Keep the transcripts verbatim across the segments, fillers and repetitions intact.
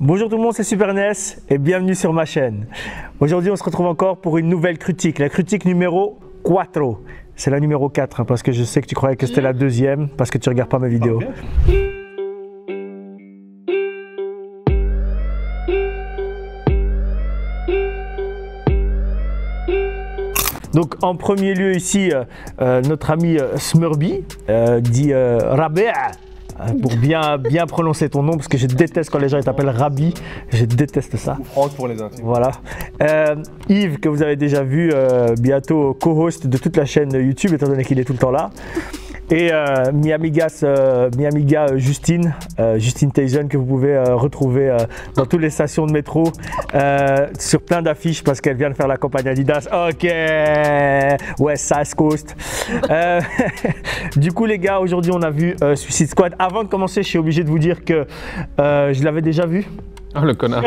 Bonjour tout le monde, c'est Superness et bienvenue sur ma chaîne. Aujourd'hui, on se retrouve encore pour une nouvelle critique, la critique numéro quatre. C'est la numéro quatre hein, parce que je sais que tu croyais que c'était la deuxième parce que tu regardes pas mes vidéos. Okay. Donc en premier lieu ici, euh, euh, notre ami euh, Smurby, euh, dit euh, Rabea, pour bien, bien prononcer ton nom, parce que je déteste quand les gens t'appellent Rabi, je déteste ça. Franck pour les intimes. Voilà. Euh, Yves, que vous avez déjà vu, euh, bientôt co-host de toute la chaîne YouTube, étant donné qu'il est tout le temps là. Et euh, mi amiga euh, euh, Justine, euh, Justine Theizen, que vous pouvez euh, retrouver euh, dans toutes les stations de métro, euh, sur plein d'affiches parce qu'elle vient de faire la campagne Adidas. Ok, ouais, South Coast. Euh, du coup, les gars, aujourd'hui, on a vu euh, Suicide Squad. Avant de commencer, je suis obligé de vous dire que euh, je l'avais déjà vu. Ah, oh, le connard.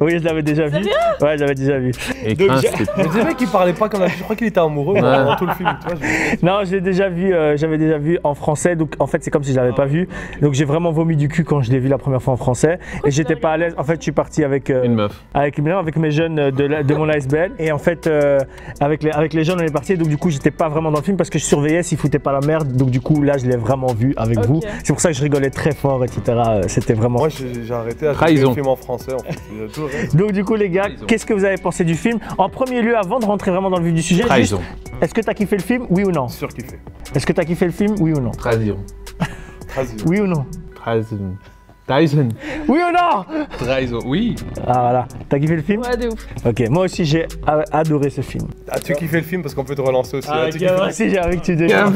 Oui, je l'avais déjà vu. Ouais, je l'avais déjà vu. Et donc, je... Mais c'est vrai qu'il parlait pas comme... Je crois qu'il était amoureux ouais. Pendant tout le film. Toi, je... Non, je l'ai déjà vu, euh, j'avais déjà vu en français. Donc, en fait, c'est comme si je l'avais ah, pas vu. Donc, j'ai vraiment vomi du cul quand je l'ai vu la première fois en français. Pourquoi et j'étais pas à l'aise. En fait, je suis parti avec... Euh, une meuf. Avec, non, avec mes jeunes de, la, de mon A S B L. Et en fait, euh, avec, les, avec les jeunes, on est parti. Donc, du coup, j'étais pas vraiment dans le film parce que je surveillais s'ils foutaient pas la merde. Donc, du coup, là, je l'ai vraiment vu avec okay. vous. C'est pour ça que je rigolais très fort, et cetera. C'était vraiment... Moi, j'ai arrêté à... Trahison. Film en français, en fait. Donc du coup les gars, qu'est-ce que vous avez pensé du film? En premier lieu, avant de rentrer vraiment dans le vif du sujet, est-ce que t'as kiffé le film? Oui ou non? Surkiffé. Est-ce que t'as kiffé le film? Oui ou non? Trahison. Oui ou non? Trahison. Tyson. Oui ou non? Trahison, oui. Ah voilà, t'as kiffé le film? Ouais, de ouf. Ok, moi aussi j'ai adoré ce film. Ah, tu kiffé le film parce qu'on peut te relancer aussi. Ah, moi aussi j'ai envie que tu deviens.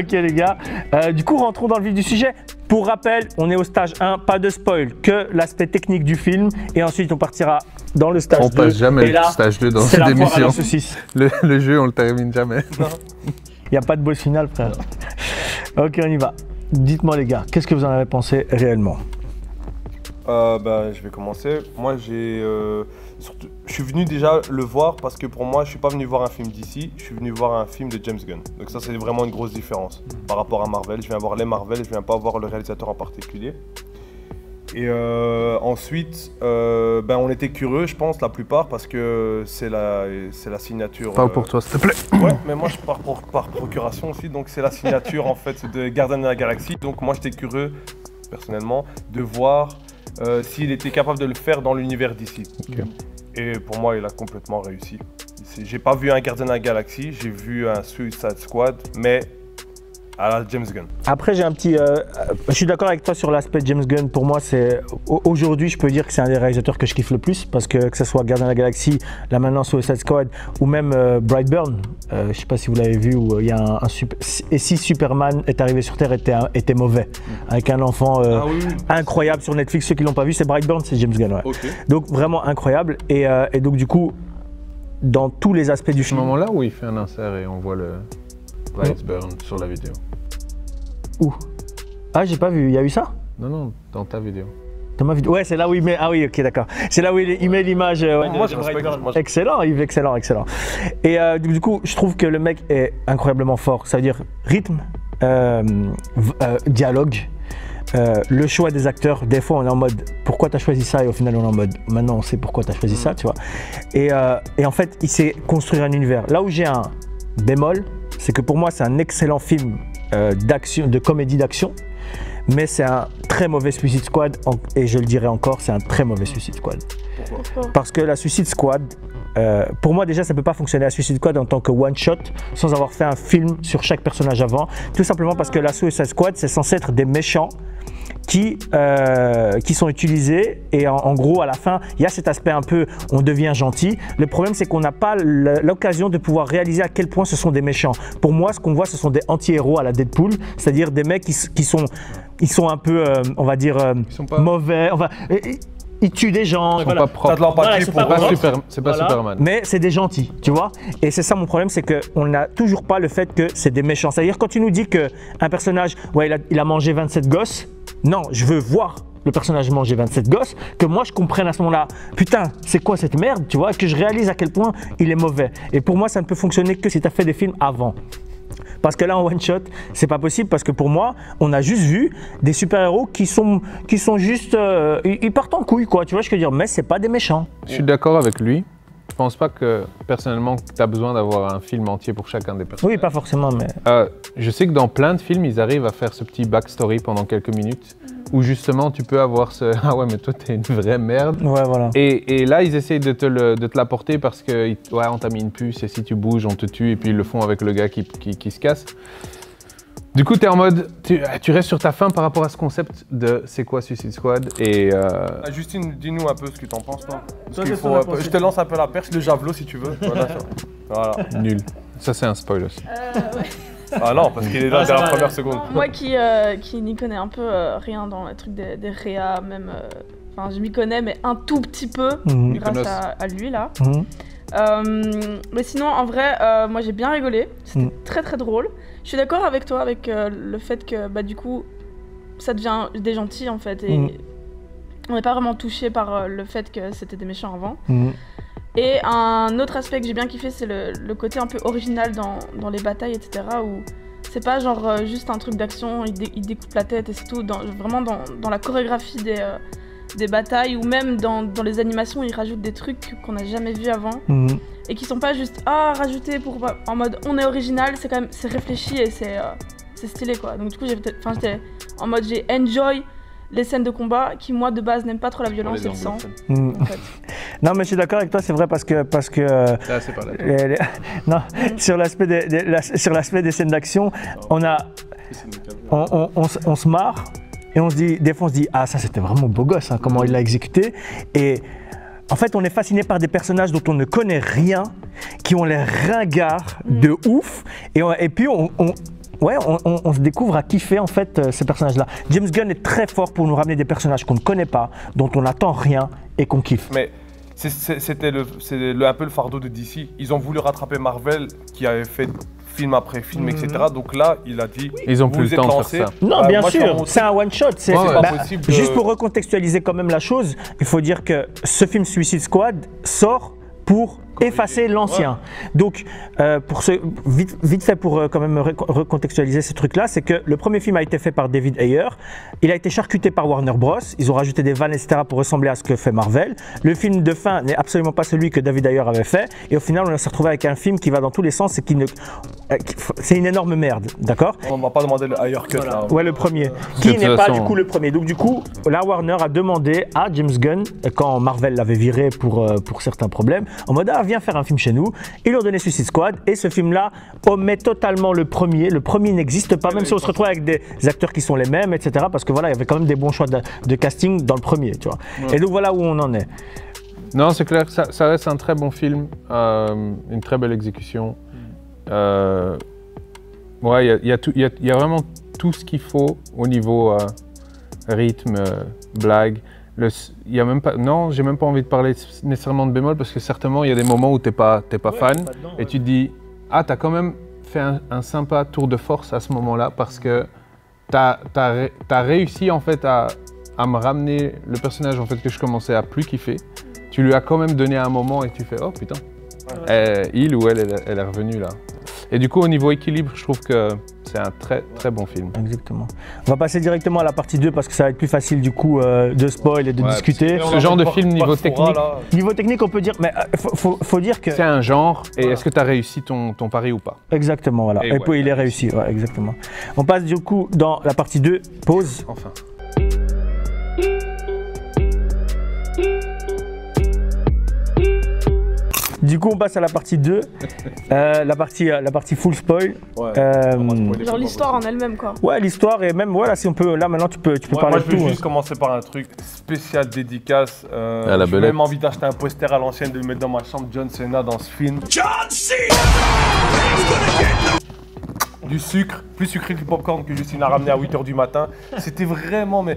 Ok les gars, euh, du coup rentrons dans le vif du sujet. Pour rappel, on est au stage un, pas de spoil, que l'aspect technique du film et ensuite on partira dans le stage on deux. On passe jamais et là, le stage deux dans cette émission. Le, le jeu on le termine jamais. Il n'y a pas de boss final frère. Ok on y va. Dites-moi les gars, qu'est-ce que vous en avez pensé réellement? euh, bah, Je vais commencer. Moi j'ai... Euh, surtout, je suis venu déjà le voir parce que pour moi je suis pas venu voir un film d'ici, je suis venu voir un film de James Gunn. Donc ça c'est vraiment une grosse différence par rapport à Marvel. Je viens voir les Marvel, je viens pas voir le réalisateur en particulier. Et euh, ensuite, euh, ben on était curieux je pense la plupart parce que c'est la, la signature... Pas euh... pour toi s'il te plaît. Ouais mais moi je pars pour, par procuration aussi donc c'est la signature en fait de Guardians de la Galaxie. Donc moi j'étais curieux personnellement de voir euh, s'il était capable de le faire dans l'univers d'ici. Okay. Et pour moi, il a complètement réussi. J'ai pas vu un Guardians de la Galaxie, j'ai vu un Suicide Squad, mais à la James Gunn. Après, j'ai un petit... Euh, je suis d'accord avec toi sur l'aspect James Gunn. Pour moi, c'est... Aujourd'hui, je peux dire que c'est un des réalisateurs que je kiffe le plus, parce que que ce soit Guardians de la Galaxie, là maintenant Suicide Squad, ou même euh, Brightburn, euh, je sais pas si vous l'avez vu, où il euh, y a un... un super... Et si Superman est arrivé sur Terre, était, était mauvais, mmh. avec un enfant euh, ah oui, incroyable sur Netflix. Ceux qui l'ont pas vu, c'est Brightburn, c'est James Gunn, ouais. Okay. Donc vraiment incroyable, et, euh, et donc du coup, dans tous les aspects du film... Ce moment-là où il fait un insert et on voit le... Brightburn sur la vidéo. Où? Ah j'ai pas vu, il y a eu ça? Non non, dans ta vidéo. Dans ma vidéo? Ouais c'est là où il met, ah oui ok d'accord. C'est là où il, il met l'image. Euh, ouais, moi je respecte. Excellent Yves, excellent, excellent. Et euh, du coup je trouve que le mec est incroyablement fort, ça veut dire rythme, euh, euh, dialogue. Euh, le choix des acteurs, des fois on est en mode pourquoi t'as choisi ça et au final on est en mode maintenant on sait pourquoi t'as choisi mmh. ça tu vois. Et, euh, et en fait il sait construire un univers. Là où j'ai un bémol, c'est que pour moi c'est un excellent film euh, d'action, de comédie d'action, mais c'est un très mauvais Suicide Squad en, et je le dirai encore, c'est un très mauvais Suicide Squad. Pourquoi? Parce que la Suicide Squad, euh, pour moi déjà ça peut pas fonctionner la Suicide Squad en tant que one shot sans avoir fait un film sur chaque personnage avant, tout simplement parce que la Suicide Squad c'est censé être des méchants qui, euh, qui sont utilisés et en, en gros à la fin il y a cet aspect un peu on devient gentil. Le problème c'est qu'on n'a pas l'occasion de pouvoir réaliser à quel point ce sont des méchants. Pour moi ce qu'on voit ce sont des anti-héros à la Deadpool, c'est-à-dire des mecs qui, qui sont ils sont un peu euh, on va dire euh, ils sont pas... mauvais, enfin, et, et... ils tuent des gens, c'est voilà. pas, voilà, pas, pas, super, pas voilà. Superman. Mais c'est des gentils, tu vois. Et c'est ça mon problème, c'est qu'on n'a toujours pas le fait que c'est des méchants. C'est-à-dire quand tu nous dis qu'un personnage, ouais, il a, il a mangé vingt-sept gosses, non, je veux voir le personnage manger vingt-sept gosses, que moi je comprenne à ce moment-là, putain, c'est quoi cette merde, tu vois, que je réalise à quel point il est mauvais. Et pour moi, ça ne peut fonctionner que si tu as fait des films avant. Parce que là, en one shot, c'est pas possible, parce que pour moi, on a juste vu des super-héros qui sont, qui sont juste... Euh, ils partent en couille, quoi, tu vois ce que je veux dire, mais c'est pas des méchants. Je suis d'accord avec lui. Je pense pas que, personnellement, tu as besoin d'avoir un film entier pour chacun des personnages. Oui, pas forcément, mais... Euh, je sais que dans plein de films, ils arrivent à faire ce petit backstory pendant quelques minutes, où justement, tu peux avoir ce « Ah ouais, mais toi, t'es une vraie merde. » Ouais, voilà. Et, et là, ils essayent de te l'apporter parce que « Ouais, on t'a mis une puce, et si tu bouges, on te tue. » Et puis, ils le font avec le gars qui, qui, qui se casse. Du coup, t'es en mode, tu, tu restes sur ta faim par rapport à ce concept de c'est quoi Suicide Squad et... Euh... Ah, Justine, dis-nous un peu ce que t'en penses, toi. Toi qu faut, peu, je te lance un peu la perche, le javelot si tu veux. Voilà. Voilà. Nul. Ça, c'est un spoil aussi. Euh, ouais. Ah non, parce qu'il est là dès la première seconde. Moi qui, euh, qui n'y connais un peu euh, rien dans le truc des, des réas, même... Enfin, euh, je m'y connais, mais un tout petit peu, mmh. grâce à, à lui, là. Mmh. Euh, mais sinon, en vrai, euh, moi j'ai bien rigolé. C'était mmh. très très drôle. Je suis d'accord avec toi avec euh, le fait que bah du coup ça devient des gentils en fait et mmh. on n'est pas vraiment touché par euh, le fait que c'était des méchants avant. Mmh. Et un autre aspect que j'ai bien kiffé, c'est le, le côté un peu original dans, dans les batailles, et cetera. Où c'est pas genre euh, juste un truc d'action, il, dé il découpe la tête et c'est tout. Dans, vraiment dans, dans la chorégraphie des euh, des batailles ou même dans, dans les animations, ils rajoutent des trucs qu'on n'a jamais vus avant mmh. et qui sont pas juste ah rajoutés pour en mode on est original, c'est quand même c'est réfléchi et c'est euh, c'est stylé quoi. Donc du coup j'étais en mode j'ai enjoy les scènes de combat qui moi de base n'aiment pas trop la violence et le sang. Mmh. En fait. Non mais je suis d'accord avec toi, c'est vrai parce que parce que euh, là, c'est pas là, les, les... non mmh. sur l'aspect des, des la, sur l'aspect des scènes d'action on a on, on, on, on se marre. Et on se dit, des fois on se dit, ah ça c'était vraiment beau gosse, hein, comment il l'a exécuté. Et en fait on est fasciné par des personnages dont on ne connaît rien, qui ont l'air ringards de ouf. Et, on, et puis on, on, ouais, on, on, on se découvre à kiffer en fait euh, ces personnages-là. James Gunn est très fort pour nous ramener des personnages qu'on ne connaît pas, dont on n'attend rien et qu'on kiffe. Mais c'était le, le, un peu le fardeau de D C. Ils ont voulu rattraper Marvel qui avait fait... film après film, mmh. et cetera. Donc là, il a dit... Oui. Ils ont plus le temps de faire ça. Non, bah, bien moi, sûr, c'est un one-shot. Ouais, ouais. bah, de... Juste pour recontextualiser quand même la chose, il faut dire que ce film Suicide Squad sort pour effacer l'ancien. Ouais. Donc, euh, pour ce, vite, vite fait pour euh, quand même recontextualiser ce truc-là, c'est que le premier film a été fait par David Ayer, il a été charcuté par Warner Bros, ils ont rajouté des vannes, et cetera pour ressembler à ce que fait Marvel. Le film de fin n'est absolument pas celui que David Ayer avait fait, et au final, on s'est retrouvé avec un film qui va dans tous les sens et qui ne... Euh, c'est une énorme merde, d'accord? On ne m'a pas demandé le Ayer cut, voilà. là. Ouais, le premier, euh, qui n'est pas du coup le premier. Donc du coup, la Warner a demandé à James Gunn, quand Marvel l'avait viré pour, euh, pour certains problèmes, en mode ah, faire un film chez nous, ils lui ont donné Suicide Squad et ce film là omet totalement le premier, le premier n'existe pas, même si on se retrouve avec des acteurs qui sont les mêmes, et cetera parce que voilà, il y avait quand même des bons choix de, de casting dans le premier, tu vois. Ouais. Et donc voilà où on en est. Non, c'est clair, ça, ça reste un très bon film, euh, une très belle exécution. Euh, ouais, il y a, y a tout, y a, y a vraiment tout ce qu'il faut au niveau euh, rythme, euh, blague. Le, y a même pas, non, j'ai même pas envie de parler nécessairement de bémol parce que certainement il y a des moments où t'es pas, t'es pas ouais, fan pas dedans, et ouais. tu te dis ah t'as quand même fait un, un sympa tour de force à ce moment-là parce que t'as, t'as, t'as réussi en fait à, à me ramener le personnage en fait que je commençais à plus kiffer. Tu lui as quand même donné un moment et tu fais oh putain ouais, ouais. Eh, il ou elle, elle elle est revenue là. Et du coup, au niveau équilibre, je trouve que c'est un très très bon film. Exactement. On va passer directement à la partie deux parce que ça va être plus facile du coup euh, de spoil et de ouais, discuter. Ce genre de film niveau technique, niveau technique, on peut dire, mais faut, faut, faut dire que c'est un genre. Et voilà. Est-ce que tu as réussi ton, ton pari ou pas? Exactement, voilà. Et, et ouais, puis il est réussi, réussi. Ouais, exactement. On passe du coup dans la partie deux. Pause. Enfin. Du coup, on passe à la partie deux, euh, la, partie, la partie full spoil. Ouais, euh, genre l'histoire en elle-même quoi. Ouais, l'histoire et même voilà, si on peut, là maintenant tu peux, tu peux ouais, parler de tout. Moi je vais juste hein. commencer par un truc spécial dédicace. Euh, J'ai même envie d'acheter un poster à l'ancienne, de le mettre dans ma chambre, John Cena dans ce film. John Cena du sucre, plus sucré que du popcorn que Justine a ramené à huit heures du matin. C'était vraiment mais...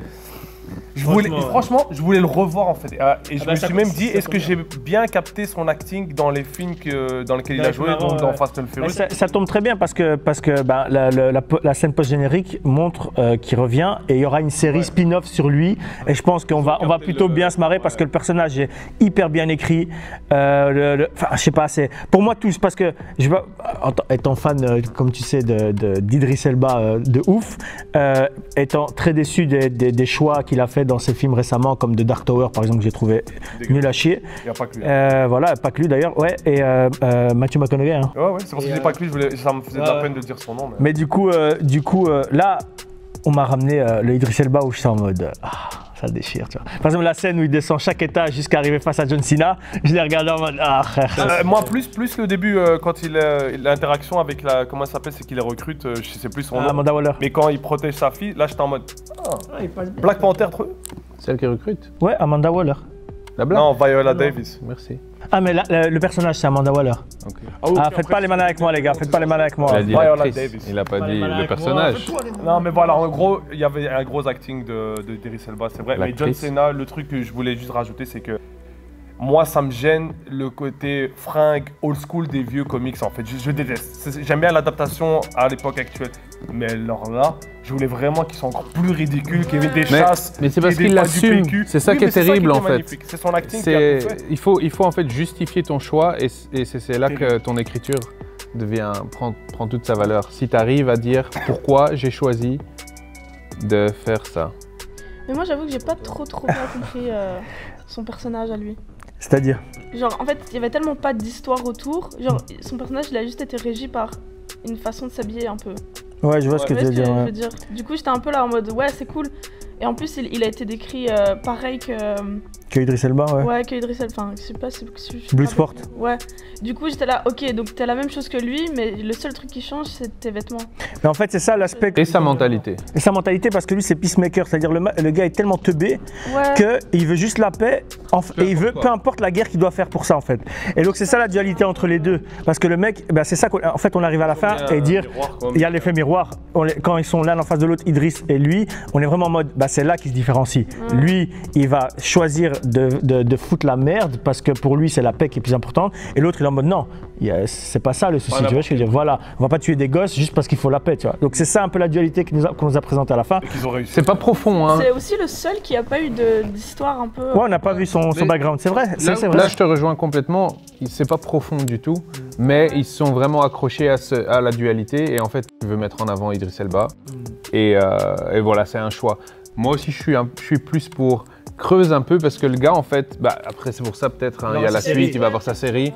Je voulais, franchement, franchement, je voulais le revoir en fait. Et, et je ah bah, me suis même dit, est-ce que j'ai bien capté son acting dans les films que, dans lesquels non, il a joué, marrant, donc ouais. dans Fast and Furious. Ça, ça tombe très bien parce que, parce que bah, la, la, la, la scène post-générique montre euh, qu'il revient et il y aura une série ouais. spin-off sur lui. Et je pense qu'on va, on va plutôt le, bien se marrer ouais. parce que le personnage est hyper bien écrit. Euh, le, le, enfin, je sais pas, c'est pour moi tous parce que, je veux, étant fan, euh, comme tu sais, d'Idris Elba euh, de ouf, euh, étant très déçu des, des, des choix qu'il a fait dans ses films récemment, comme The Dark Tower par exemple, que j'ai trouvé nul à chier. Il n'y a pas que lui. Euh, voilà, pas que lui d'ailleurs. Ouais, et euh, euh, Matthew McConaughey. Hein. Ouais, ouais, c'est parce que euh... j'ai pas que lui, je voulais... ça me faisait ouais. de la peine de dire son nom. Mais, mais du coup, euh, du coup euh, là, on m'a ramené euh, le Idris Elba où je suis en mode. Euh, ça déchire, tu vois. Par exemple, la scène où il descend chaque étage jusqu'à arriver face à John Cena, je l'ai regardé en mode ah frère. Euh, moi plus plus le début euh, quand il euh, l'interaction avec la comment ça s'appelle, c'est qu'il les recrute, euh, je sais plus son nom. Amanda Waller. Mais quand il protège sa fille, là j'étais en mode ah, ouais, Black Panther trop. Celle qui recrute. Ouais, Amanda Waller. La blague. Non, Viola non. Davis. Merci. Ah mais la, la, le personnage c'est Amanda Waller. Okay. Ah, okay, ah faites pas les malins avec moi les gars, faites pas les malins avec moi. Il a dit, Viola Davis. Il a pas, pas dit le personnage. Moi, non mais voilà, en gros, il y avait un gros acting de Idris Elba, c'est vrai. Mais John Cena, le truc que je voulais juste rajouter, c'est que moi ça me gêne le côté fringue old school des vieux comics en fait. Je, je déteste. J'aime bien l'adaptation à l'époque actuelle. Mais alors là, je voulais vraiment qu'ils soient encore plus ridicules, qu'il y ait des chasses. Mais c'est parce qu'il l'assume. C'est ça qui est terrible en fait. C'est son acting qui a tout fait. Il faut, il faut en fait justifier ton choix et c'est là que ton écriture devient, prend, prend toute sa valeur. Si tu arrives à dire pourquoi j'ai choisi de faire ça. Mais moi j'avoue que j'ai pas trop trop bien compris euh, son personnage à lui. C'est-à-dire? Genre en fait il y avait tellement pas d'histoire autour, genre son personnage il a juste été régi par une façon de s'habiller un peu. Ouais, je vois ouais, ce que tu veux dire, ouais. dire. Du coup j'étais un peu là en mode ouais c'est cool. Et en plus il, il a été décrit euh, pareil que... Euh, que Idris Elba ouais. Ouais que Idris Elba, enfin je sais pas si... Bloodsport. Ouais. Du coup j'étais là ok donc t'as la même chose que lui mais le seul truc qui change c'est tes vêtements. Mais en fait c'est ça l'aspect... Et sa mentalité. Et sa mentalité parce que lui c'est peacemaker, c'est-à-dire le, le gars est tellement teubé ouais. qu'il veut juste la paix en, et il veut quoi. Peu importe la guerre qu'il doit faire pour ça en fait. Et donc c'est ça la dualité entre les deux parce que le mec, ben, c'est ça qu'en fait on arrive à la fin et dire il y a l'effet miroir. On, quand ils sont l'un en face de l'autre, Idris et lui, on est vraiment en mode... Bah c'est là qu'il se différencie. Mmh. Lui, il va choisir de, de, de foutre la merde parce que pour lui, c'est la paix qui est plus importante. Et l'autre, il est en mode non, c'est pas ça le souci. Voilà, tu vois, je veux dire, voilà, on va pas tuer des gosses juste parce qu'il faut la paix. Tu vois. Donc c'est ça un peu la dualité qu'on nous, qu nous a présentée à la fin. C'est pas profond. Hein. C'est aussi le seul qui a pas eu d'histoire un peu. Ouais, on n'a pas ouais. vu son, son background. C'est vrai, là, vrai. Là, je te rejoins complètement. C'est pas profond du tout, mmh. mais ils sont vraiment accrochés à, ce, à la dualité. Et en fait, tu veux mettre en avant Idris Elba. Mmh. Et, euh, et voilà, c'est un choix. Moi aussi, je suis, un, je suis plus pour creuse un peu parce que le gars, en fait, bah, après c'est pour ça peut-être, hein, il y a la série. Suite, il va avoir sa série.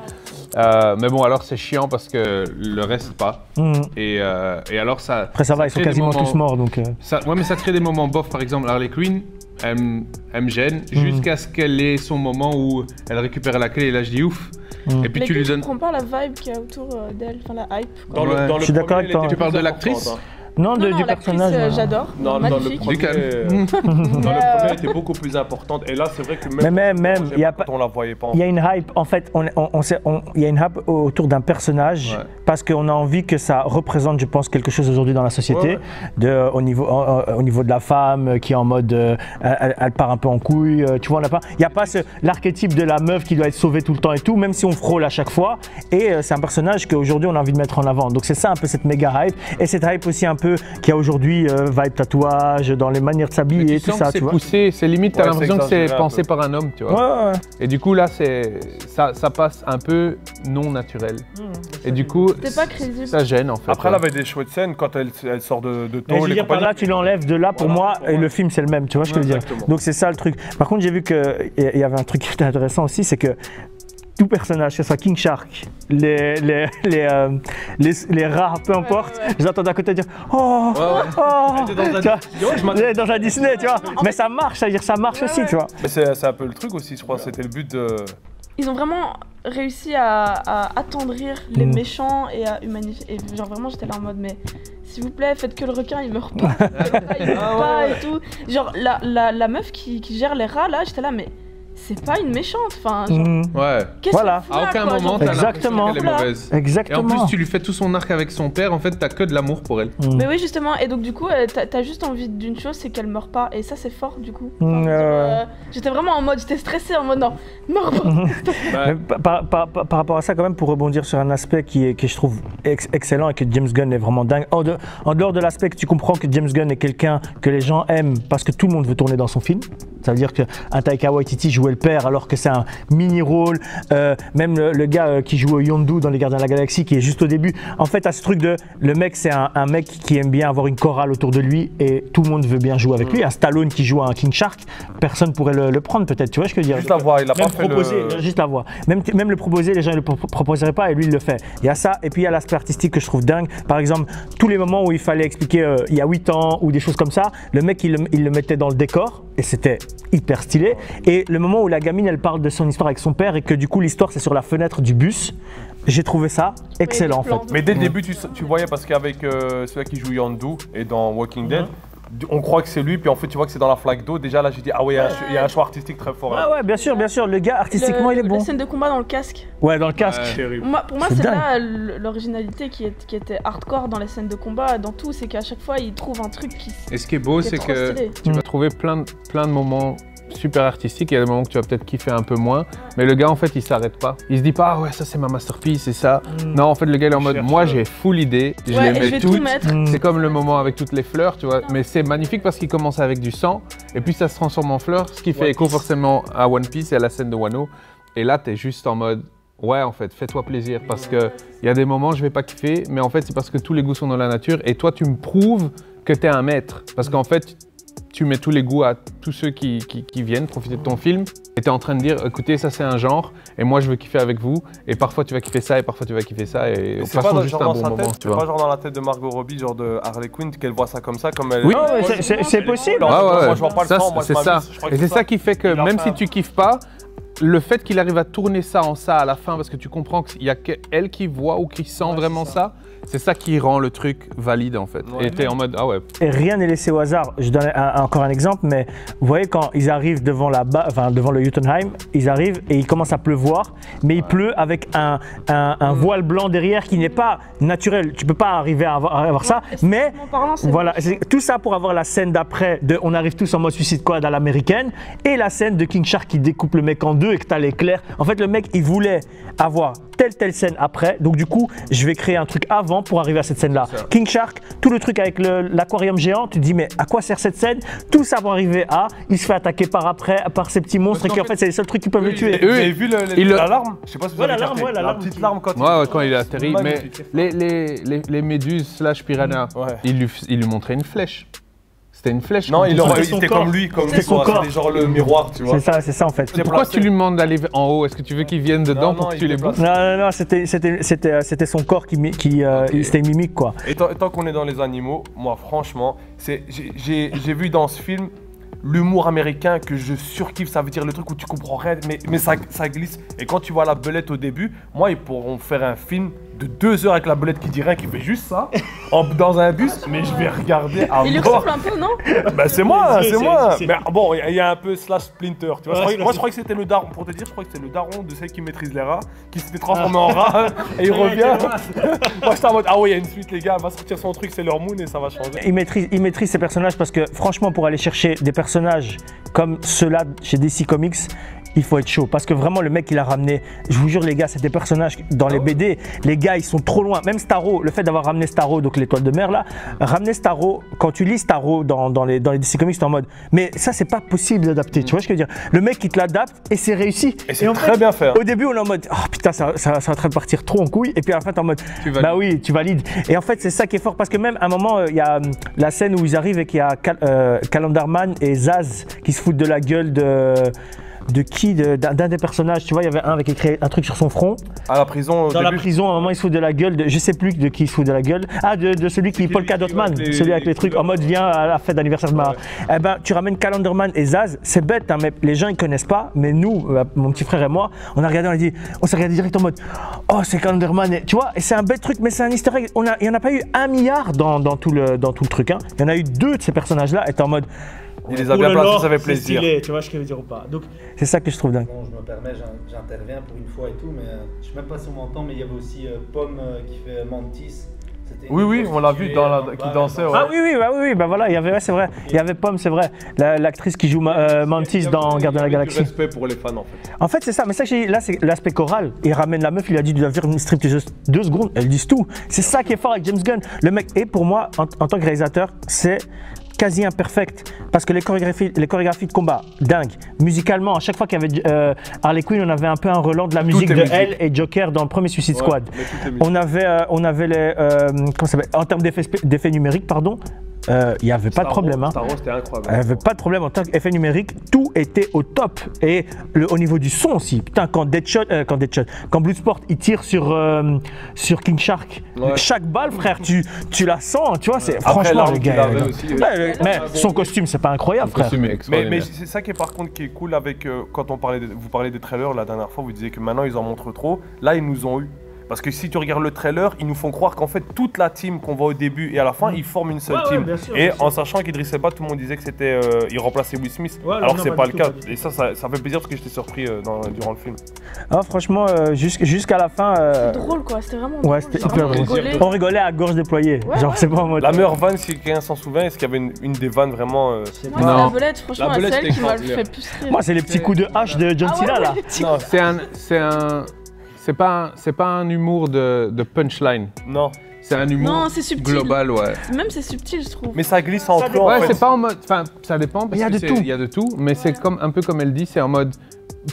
Euh, mais bon, alors c'est chiant parce que le reste pas. Mmh. Et, euh, et alors ça. Après ça, ça va, ils sont quasiment moments, tous morts donc. Euh... Ça, ouais, mais ça crée des moments bof. Par exemple, Harley Quinn, elle, elle me gêne mmh. jusqu'à ce qu'elle ait son moment où elle récupère la clé et là je dis ouf. Mmh. Et puis mais tu lui donnes. Tu ne comprends pas la vibe qu'il y a autour d'elle, enfin la hype. Dans ouais. le, dans je le suis d'accord avec toi. Tu parles de l'actrice. Non, non, de, non, du personnage. Euh, J'adore. Dans, dans, dans le premier, elle était beaucoup plus importante. Et là, c'est vrai que même, mais même, même y a pas, on la voyait pas. Il y a une hype. En fait, on, on, on, on, y a une hype autour d'un personnage ouais. parce qu'on a envie que ça représente, je pense, quelque chose aujourd'hui dans la société. Ouais. De, au, niveau, en, au niveau de la femme qui est en mode, euh, elle, elle part un peu en couille. Euh, tu vois, il n'y a pas l'archétype de la meuf qui doit être sauvée tout le temps et tout, même si on frôle à chaque fois. Et euh, c'est un personnage qu'aujourd'hui, on a envie de mettre en avant. Donc, c'est ça un peu cette méga hype. Ouais. Et cette hype aussi un peu qu'il y a aujourd'hui, euh, vibe tatouage, dans les manières de s'habiller et tout ça. C'est poussé, c'est limite, t'as ouais, l'impression que c'est pensé peu. Par un homme, tu vois. Ouais, ouais. Et du coup, là, ça, ça passe un peu non naturel. Mmh, et du coup, pas ça gêne en fait. Après, ouais. elle avait des chouettes scènes quand elle, elle sort de, de tôle. Et par là, tu l'enlèves de là pour voilà, moi, pour et moi. Le film, c'est le même, tu vois, je ouais, te veux dire. Donc, c'est ça le truc. Par contre, j'ai vu qu'il y avait un truc qui était intéressant aussi, c'est que tout personnage, que ce soit King Shark, les, les, les, euh, les, les rats, peu importe, ouais, ouais, ouais. je l'entends d'un côté dire « Oh, ouais, ouais. oh !» J'étais dans la Disney, tu vois. Mais ça marche, c'est-à-dire ça marche ouais, aussi, ouais. tu vois. Mais c'est un peu le truc aussi, je crois, ouais. c'était le but de… Ils ont vraiment réussi à, à attendrir les mmh. méchants et à humanifier. Et genre vraiment, j'étais là en mode « Mais s'il vous plaît, faites que le requin, il meurt pas, il meurt pas, il meurt pas, il meurt pas et tout. » Genre la, la, la meuf qui, qui gère les rats, là, j'étais là « Mais… » c'est pas une méchante, enfin. Genre... Mmh. Ouais. Voilà. Fout, à aucun là, moment, t'as l'impression qu'elle est mauvaise. Exactement. Et en plus, tu lui fais tout son arc avec son père. En fait, t'as que de l'amour pour elle. Mmh. Mais oui, justement. Et donc, du coup, t'as juste envie d'une chose, c'est qu'elle meure pas. Et ça, c'est fort, du coup. Enfin, mmh, euh... J'étais vraiment en mode, j'étais stressée en mode non, meurs pas. Bah. par, par, par, par rapport à ça, quand même, pour rebondir sur un aspect qui est, qui je trouve ex excellent et que James Gunn est vraiment dingue. En, de, en dehors de l'aspect que tu comprends que James Gunn est quelqu'un que les gens aiment parce que tout le monde veut tourner dans son film. Ça veut dire qu'un Taika Waititi jouait le père alors que c'est un mini-rôle. Euh, même le, le gars euh, qui joue Yondu dans Les Gardiens de la Galaxie, qui est juste au début. En fait, à ce truc de le mec, c'est un, un mec qui aime bien avoir une chorale autour de lui et tout le monde veut bien jouer avec lui. Un Stallone qui joue à un King Shark, personne pourrait le, le prendre peut-être. Tu vois ce que je veux dire? Juste la voix, il a pas fait proposer, le... Juste la voix. Même, même le proposer, les gens ne le pro proposeraient pas et lui, il le fait. Il y a ça. Et puis, il y a l'aspect artistique que je trouve dingue. Par exemple, tous les moments où il fallait expliquer euh, il y a huit ans ou des choses comme ça, le mec, il, il le mettait dans le décor et c'était hyper stylé. Et le moment où la gamine elle parle de son histoire avec son père et que du coup l'histoire c'est sur la fenêtre du bus, j'ai trouvé ça excellent en fait. Mais dès le début tu, tu voyais, parce qu'avec euh, celui qui joue Yondu et dans Walking Dead, on croit que c'est lui, puis en fait tu vois que c'est dans la flaque d'eau. Déjà là j'ai dit ah ouais, il y a un choix artistique très fort. Ah ouais, bien sûr, bien sûr, le gars artistiquement il est bon. La scène de combat dans le casque. Ouais, dans le casque. Pour moi c'est là l'originalité qui était hardcore dans les scènes de combat, dans tout, c'est qu'à chaque fois il trouve un truc qui... Et ce qui est beau c'est que tu vas trouver plein de moments super artistiques, il y a des moments que tu vas peut-être kiffer un peu moins, mais le gars en fait il s'arrête pas. Il se dit pas ah ouais ça c'est ma masterpiece, c'est ça. Non, en fait le gars il est en mode moi j'ai full idée, je les mets toutes. C'est comme le moment avec toutes les fleurs, tu vois, mais c'est magnifique parce qu'il commence avec du sang et puis ça se transforme en fleurs, ce qui fait écho forcément à One Piece et à la scène de Wano. Et là t'es juste en mode ouais en fait fais-toi plaisir, parce que il y a des moments je vais pas kiffer, mais en fait c'est parce que tous les goûts sont dans la nature et toi tu me prouves que t'es un maître, parce qu'en fait tu mets tous les goûts à tous ceux qui, qui, qui viennent profiter de ton film et tu es en train de dire écoutez ça c'est un genre et moi je veux kiffer avec vous, et parfois tu vas kiffer ça et parfois tu vas kiffer ça et passons juste un bon moment. C'est pas genre dans la tête de Margot Robbie, genre de Harley Quinn, qu'elle voit ça comme ça comme elle... Oui, c'est possible. Moi je vois pas le temps, moi c'est ça. Et c'est ça qui fait que même si tu kiffes pas, le fait qu'il arrive à tourner ça en ça à la fin, parce que tu comprends qu'il y a qu'elle qui voit ou qui sent ouais, vraiment ça, c'est ça qui rend le truc valide en fait. Ouais. Et t'es en mode ah ouais. Et rien n'est laissé au hasard. Je donne un, encore un exemple, mais vous voyez quand ils arrivent devant la ba... enfin devant le Jotunheim, ils arrivent et il commence à pleuvoir, mais ouais. il pleut avec un, un, un mmh. voile blanc derrière qui n'est pas naturel. Tu peux pas arriver à avoir, à avoir ouais, ça. Mais parlant, voilà, tout ça pour avoir la scène d'après de on arrive tous en mode Suicide Squad à l'américaine et la scène de King Shark qui découpe le mec en deux et que t'as l'éclair. En fait, le mec, il voulait avoir telle telle scène après. Donc du coup, je vais créer un truc avant pour arriver à cette scène-là. King Shark, tout le truc avec l'aquarium géant, tu te dis mais à quoi sert cette scène? Tout ça va arriver à, il se fait attaquer par après, par ces petits monstres qui en fait, en fait c'est les seuls trucs qui peuvent eux, le tuer. Eux, ils vu l'alarme. Je sais pas si vous ouais, avez la, larme, ouais, la, la petite larme quand, ouais, il... Ouais, quand il a atterri. Mais les, les, les, les méduses slash piranha, ouais. il, lui, il lui montrait une flèche. C'était une flèche. Non, il aurait été comme lui, comme lui, c'était genre le miroir, tu vois. C'est ça, c'est ça en fait. Pourquoi tu lui demandes d'aller en haut? Est-ce que tu veux qu'il vienne dedans pour que tu les bousses? Non, non, non, c'était son corps qui, qui c'était une mimique quoi. Et tant qu'on est dans les animaux, moi franchement, j'ai vu dans ce film l'humour américain que je surkiffe. Ça veut dire le truc où tu comprends rien, mais, mais ça, ça glisse. Et quand tu vois la belette au début, moi ils pourront faire un film de deux heures avec la belette qui dit rien, qui fait juste ça, en, dans un bus, mais je vais regarder à il mort. Il lui un peu, non? Bah c'est moi, c'est moi. Mais bon, il y, y a un peu slash Splinter, tu vois. Ouais, je moi je crois que c'était le daron, pour te dire, je crois que c'était le daron de celle qui maîtrise les rats, qui s'était transformé ah. en rat, et il revient. Moi j'étais en mode, ah ouais, il y a une suite les gars, va sortir son truc, c'est leur moon et ça va changer. Il maîtrise, il maîtrise ses personnages, parce que franchement, pour aller chercher des personnages comme ceux-là chez D C Comics, il faut être chaud, parce que vraiment le mec il a ramené, je vous jure les gars, c'est des personnages dans les B D, les gars ils sont trop loin, même Starro, le fait d'avoir ramené Starro, donc l'étoile de mer là, ramener Starro, quand tu lis Starro dans, dans, les, dans les D C Comics, t'es en mode, mais ça c'est pas possible d'adapter, mmh. tu vois ce que je veux dire, le mec il te l'adapte et c'est réussi. Et c'est très fait, bien fait. Au début on est en mode, oh putain ça, ça, ça va te partir trop en couille, et puis à la fin t'es en mode, bah oui tu valides. Et en fait c'est ça qui est fort, parce que même à un moment il euh, y a la scène où ils arrivent et qu'il y a Cal euh, Calendar Man et Zaz qui se foutent de la gueule de... De qui? D'un de, des personnages, tu vois, il y avait un avec écrit un truc sur son front. À la prison, au Dans début. la prison, à un moment, il se fout de la gueule, de, je sais plus de qui il se fout de la gueule. Ah, de, de celui qui est Paul Cadotman, celui avec les, les trucs en mode viens à la fête d'anniversaire de ma... Ouais. Eh ben, tu ramènes Calendar Man et Zaz, c'est bête, hein, mais les gens ils connaissent pas, mais nous, mon petit frère et moi, on a regardé, on a dit, on s'est regardé direct en mode, oh c'est Calendar Man, et, tu vois, et c'est un bête truc, mais c'est un easter egg. On a, il n'y en a pas eu un milliard dans, dans, tout, le, dans tout le truc, hein. Il y en a eu deux de ces personnages-là, et t'es en mode... Il les a bien plantés, ça fait plaisir. Stylé, tu vois ce que je veux dire ou pas. C'est ça que je trouve dingue. Bon, je me permets, j'interviens pour une fois et tout, mais euh, je sais même pas si on m'entend, mais il y avait aussi euh, Pomme euh, qui fait Mantis. Oui, oui, on l'a vu dans la, qui dansait. Ouais. Ah oui, oui, bah, oui, bah voilà, il y avait, ouais, c'est vrai. Il y avait Pomme, c'est vrai. L'actrice la, qui joue ma, euh, Mantis dans Guardians de la Galaxie. Respect pour les fans, en fait. En fait, c'est ça. Mais ça, là, c'est l'aspect choral. Il ramène la meuf, il a dit de la une stripteaseuse deux secondes. Elles disent tout. C'est ça qui est fort avec James Gunn. Le mec, et pour moi, en, en tant que réalisateur, c'est quasi imperfect, parce que les chorégraphies, les chorégraphies de combat, dingue. Musicalement, à chaque fois qu'il y avait euh, Harley Quinn, on avait un peu un relent de la musique de elle et Joker dans le premier Suicide ouais, Squad. On avait, euh, on avait les, euh, comment ça en termes d'effets numériques, pardon, il euh, n'y avait pas Starro, de problème. Hein. Starro, c'était incroyable. Il n'y avait pas de problème en termes d'effets numériques, tout était au top. Et le, au niveau du son aussi, putain, quand Deadshot, euh, quand, Deadshot quand Bloodsport, il tire sur, euh, sur King Shark, ouais. Chaque balle, frère, tu, tu la sens, tu vois, c'est ouais. Franchement, là, le gars. Là, aussi, là, euh, mais son costume, c'est pas incroyable, frère. Mais, mais c'est ça qui est par contre qui est cool avec, euh, quand on parlait de, vous parlez des trailers la dernière fois, vous disiez que maintenant ils en montrent trop, là ils nous ont eu. Parce que si tu regardes le trailer, ils nous font croire qu'en fait toute la team qu'on voit au début et à la fin, ils forment une seule ouais, team. Ouais, sûr, et en sachant qu'Idris Elba, tout le monde disait que c'était, euh, il remplaçait Will Smith, ouais, alors que c'est pas, pas le tout, cas. Pas et ça, ça, ça fait plaisir parce que j'étais surpris euh, dans, durant le film. Ah, franchement, euh, jusqu'à la fin. Euh... C'est drôle quoi, c'était vraiment. Ouais, c'était hyper drôle. Rigolait. On rigolait à gorge déployée. Ouais, genre, ouais. C'est pas en mode. La meilleure vanne, si quelqu'un s'en souvient, est-ce qu'il y avait une, une des vannes vraiment. Euh... Non, non, la belette, franchement, c'est celle qui m'a fait plus rire. Moi, c'est les petits coups de hache de John Cena là. Non, c'est un. C'est pas, pas un humour de, de punchline. Non. C'est un humour non, subtil. Global, ouais. Même c'est subtil, je trouve. Mais ça glisse en plan. Ouais, c'est pas en mode. Enfin, ça dépend. Parce qu'il y a de tout. Mais ouais. C'est comme un peu comme elle dit, c'est en mode.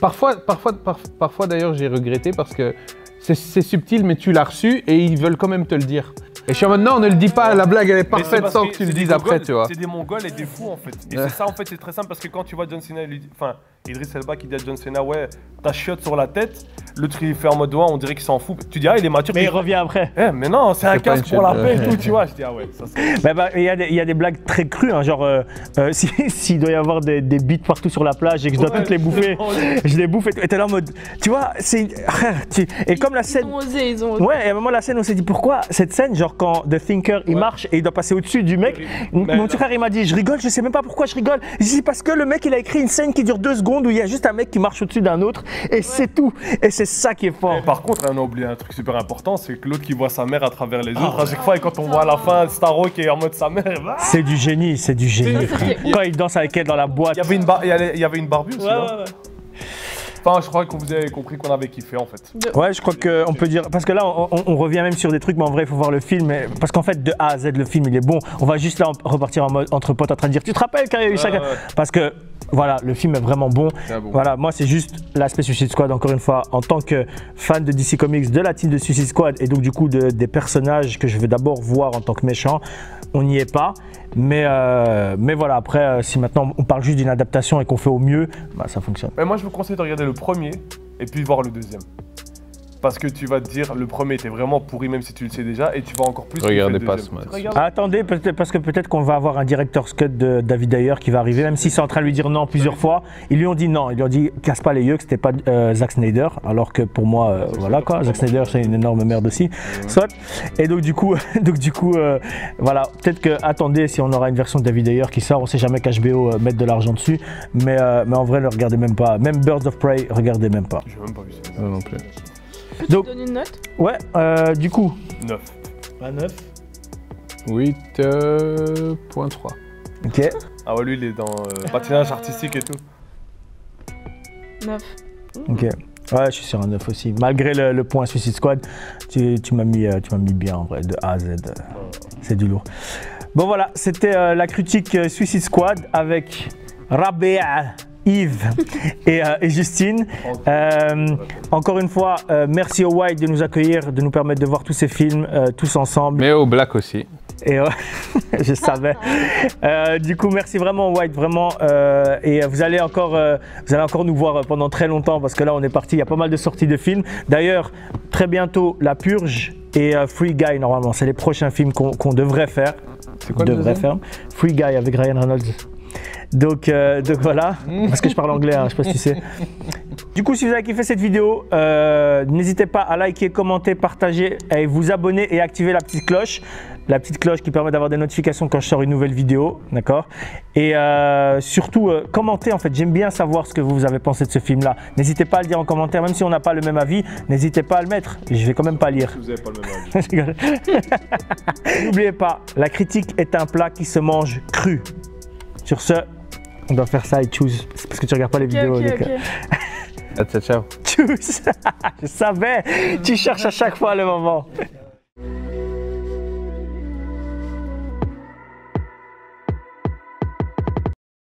Parfois, parfois, par, parfois d'ailleurs, j'ai regretté parce que c'est subtil, mais tu l'as reçu et ils veulent quand même te le dire. Et je suis en mode, non, ne le dis pas, la blague elle est parfaite sans que tu le dises après, tu vois. C'est des Mongols et des fous en fait. Et ouais. C'est ça en fait, c'est très simple parce que quand tu vois John Cena, il, enfin, Idris Elba qui dit à John Cena, ouais, t'as chiotte sur la tête, le truc il fait en mode, ouais, on dirait qu'il s'en fout. Tu dis, ah, il est mature. Mais il revient après. Eh, mais non, c'est un casque pour la paix et tout, tu vois. Je dis, ah ouais, ça c'est. Bah, bah, il y, y a des blagues très crues, hein, genre, euh, euh, s'il si, si doit y avoir des, des bites partout sur la plage et que je dois ouais, toutes les bouffer, je les bouffe et t'es là en mode, tu vois, c'est. Et comme la scène. Ils ont osé, ils ont osé. Ouais, et à un moment, la scène, on s'est dit, pourquoi cette scène, genre, quand The Thinker il ouais. marche et il doit passer au-dessus du mec, ben mon petit frère il m'a dit je rigole, je sais même pas pourquoi je rigole, c'est parce que le mec il a écrit une scène qui dure deux secondes où il y a juste un mec qui marche au-dessus d'un autre et ouais. C'est tout, et c'est ça qui est fort. Et par contre on a oublié un truc super important, c'est que l'autre qui voit sa mère à travers les autres oh, à chaque fois, et quand on voit à la fin Starro qui est en mode sa mère, bah... c'est du génie, c'est du génie. Quand il danse avec elle dans la boîte, il y avait une, bar... une barbue aussi ouais, hein. ouais, ouais. Enfin, je crois que vous avez compris qu'on avait kiffé en fait. Ouais, je crois qu'on peut dire, parce que là on, on, on revient même sur des trucs, mais en vrai il faut voir le film, et, parce qu'en fait de A à Z le film il est bon. On va juste là repartir en mode entre potes en train de dire tu te rappelles quand il y a eu chacun, parce que voilà le film est vraiment bon. Ah bon. Voilà, moi c'est juste l'aspect Suicide Squad encore une fois en tant que fan de D C Comics, de la team de Suicide Squad et donc du coup de, des personnages que je vais d'abord voir en tant que méchant. On n'y est pas, mais, euh, mais voilà, après, euh, si maintenant on parle juste d'une adaptation et qu'on fait au mieux, bah, ça fonctionne. Mais moi, je vous conseille de regarder le premier et puis voir le deuxième. Parce que tu vas te dire, le premier était vraiment pourri, même si tu le sais déjà, et tu vas encore plus... Regardez pas ce match. Attendez, parce que peut-être qu'on va avoir un director's cut de David Ayer qui va arriver, même s'ils sont en train de lui dire non plusieurs fois. Ils lui ont dit non, ils lui ont dit casse pas les yeux que c'était pas euh, Zack Snyder, alors que pour moi, euh, voilà quoi, Zack Snyder c'est une énorme merde aussi. Mmh. Soit. Et donc du coup, donc, du coup euh, voilà, peut-être que, attendez, si on aura une version de David Ayer qui sort, on sait jamais qu'H B O euh, mette de l'argent dessus, mais, euh, mais en vrai, ne regardez même pas. Même Birds of Prey, regardez même pas. J'ai même pas vu ça. Ah, non plus. Tu donc, donnes une note? Ouais, euh, du coup. neuf. Pas neuf. huit point trois. Euh, ok. Ah ouais, lui il est dans euh, patinage euh... artistique et tout. neuf. Ok. Ouais, je suis sur un neuf aussi. Malgré le, le point Suicide Squad, tu, tu m'as mis, mis bien en vrai, de A à Z. C'est du lourd. Bon voilà, c'était euh, la critique euh, Suicide Squad avec Rabea, Yves et, euh, et Justine. Euh, encore une fois, euh, merci au White de nous accueillir, de nous permettre de voir tous ces films euh, tous ensemble. Mais au Black aussi. Et euh, je savais. Euh, du coup, merci vraiment White, vraiment. Euh, et vous allez encore, euh, vous allez encore nous voir pendant très longtemps parce que là, on est parti. Il y a pas mal de sorties de films. D'ailleurs, très bientôt, La Purge et euh, Free Guy. Normalement, c'est les prochains films qu'on qu'on devrait faire. C'est quoi le deuxième ? Faire. Free Guy avec Ryan Reynolds. Donc, euh, donc voilà, parce que je parle anglais, hein, je sais pas si tu sais. Du coup, si vous avez kiffé cette vidéo, euh, n'hésitez pas à liker, commenter, partager, et vous abonner et activer la petite cloche. La petite cloche qui permet d'avoir des notifications quand je sors une nouvelle vidéo, d'accord? Et euh, surtout, euh, commentez en fait. J'aime bien savoir ce que vous avez pensé de ce film-là. N'hésitez pas à le dire en commentaire, même si on n'a pas le même avis, n'hésitez pas à le mettre. Je vais quand même pas lire. Si vous n'avez pas le même avis. N'oubliez pas, la critique est un plat qui se mange cru. Sur ce, on doit faire ça et choose. C'est parce que tu regardes pas les okay, vidéos. Okay, donc... okay. Ciao, ciao, ciao. Je savais, tu cherches à chaque fois le moment.